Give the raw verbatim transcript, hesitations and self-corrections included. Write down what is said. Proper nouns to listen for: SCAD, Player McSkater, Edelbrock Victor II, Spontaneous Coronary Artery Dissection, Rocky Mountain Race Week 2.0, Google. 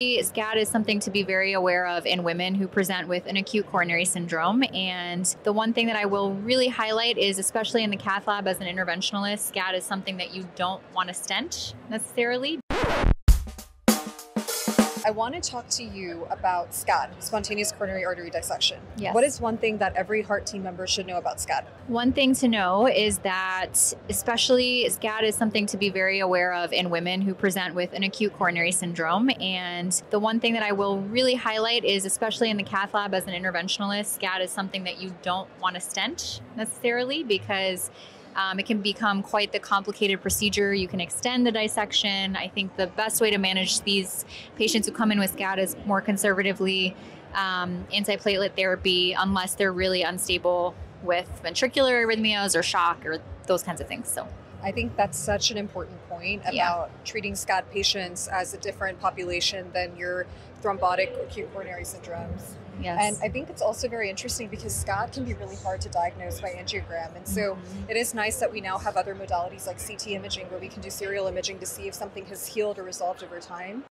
SCAD is something to be very aware of in women who present with an acute coronary syndrome. And the one thing that I will really highlight is, especially in the cath lab as an interventionalist, SCAD is something that you don't want to stent necessarily. I want to talk to you about SCAD, spontaneous coronary artery dissection. Yes. What is one thing that every heart team member should know about SCAD? One thing to know is that especially SCAD is something to be very aware of in women who present with an acute coronary syndrome. And the one thing that I will really highlight is, especially in the cath lab as an interventionalist, SCAD is something that you don't want to stent necessarily because Um, it can become quite the complicated procedure. You can extend the dissection. I think the best way to manage these patients who come in with SCAD is more conservatively um, antiplatelet therapy, unless they're really unstable with ventricular arrhythmias or shock or those kinds of things. So I think that's such an important point about yeah. treating SCAD patients as a different population than your thrombotic acute coronary syndromes. Yes. And I think it's also very interesting because SCAD can be really hard to diagnose by angiogram. And so mm-hmm. it is nice that we now have other modalities like C T imaging where we can do serial imaging to see if something has healed or resolved over time.